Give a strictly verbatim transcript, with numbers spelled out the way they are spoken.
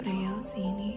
Prayasini.